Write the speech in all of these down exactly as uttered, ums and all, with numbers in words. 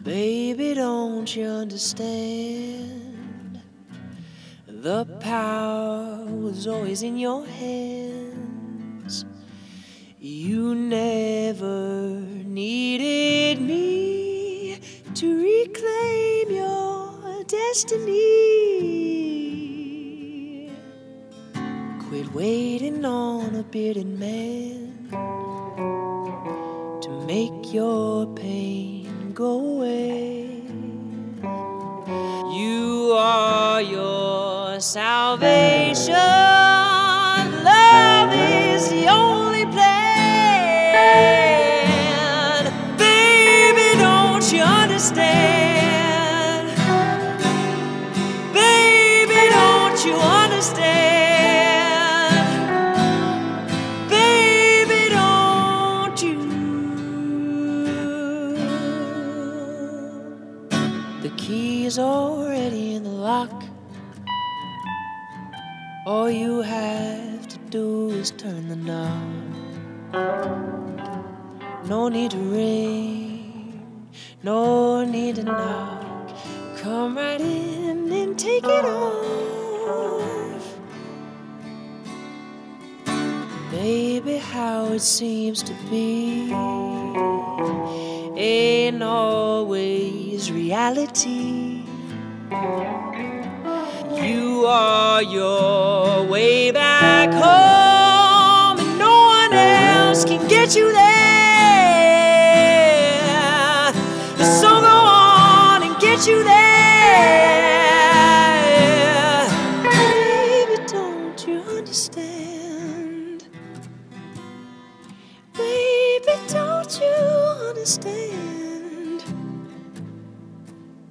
Baby, don't you understand? The power was always in your hands. You never needed me to reclaim your destiny. Quit waiting on a bearded man to make your pain go away. You are your salvation. Love is the only plan. Baby, don't you understand? Baby, don't you understand? Baby, don't you? The key is already in the lock. All you have to do is turn the knob. No need to ring, no need to knock. Come right in and take it off. Baby, how it seems to be ain't always reality. You are your way back home, and no one else can get you there. So go on and get you there. Baby, don't you understand? Baby, don't you understand?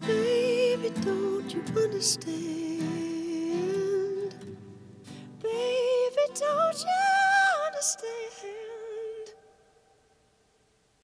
Baby, don't you understand?